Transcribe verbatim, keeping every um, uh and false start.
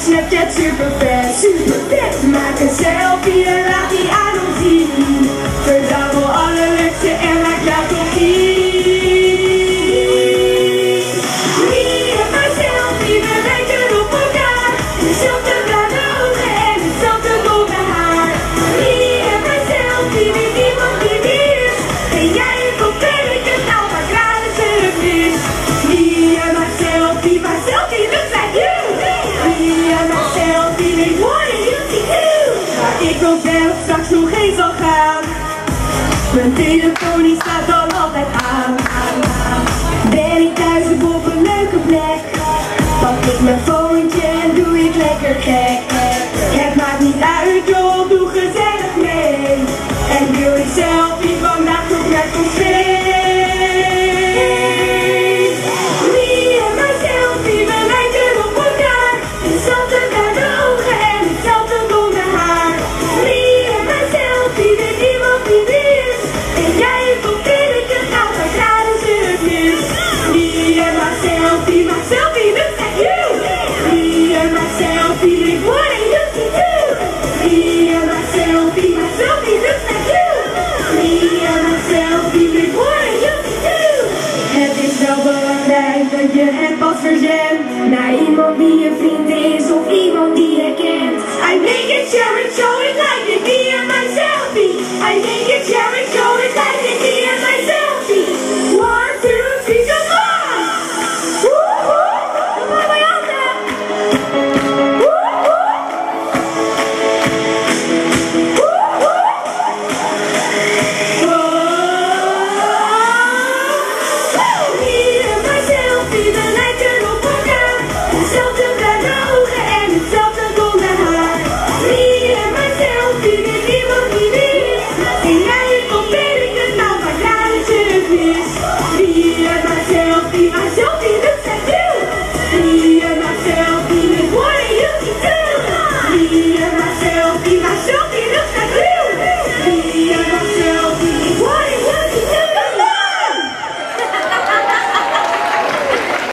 Snapchat super vet, super vet. Maak een selfie en laat die aan ons zien. Verzamel alle luxe en laat jou toch zien. Me en mijn selfie, we lijken op elkaar. Dezelfde bruine ogen en hetzelfde blonde haar. Me en mijn selfie, weet niemand wie wie is. En jij en probeer ik het nou, maar raden ze het mis. Me en mijn selfie, mijn selfie looks like you. Ik wil wel straks nog eens al gaan. Mijn telefoon die staat al altijd aan. Ben ik thuis op een leuke plek, pak ik mijn foontje en doe ik lekker gek. Het maakt niet uit joh, doe gezellig mee. En wil ik selfie vandaag nog naar café. Naar iemand die je vriend is of iemand die je kent. I make it, share it, show it.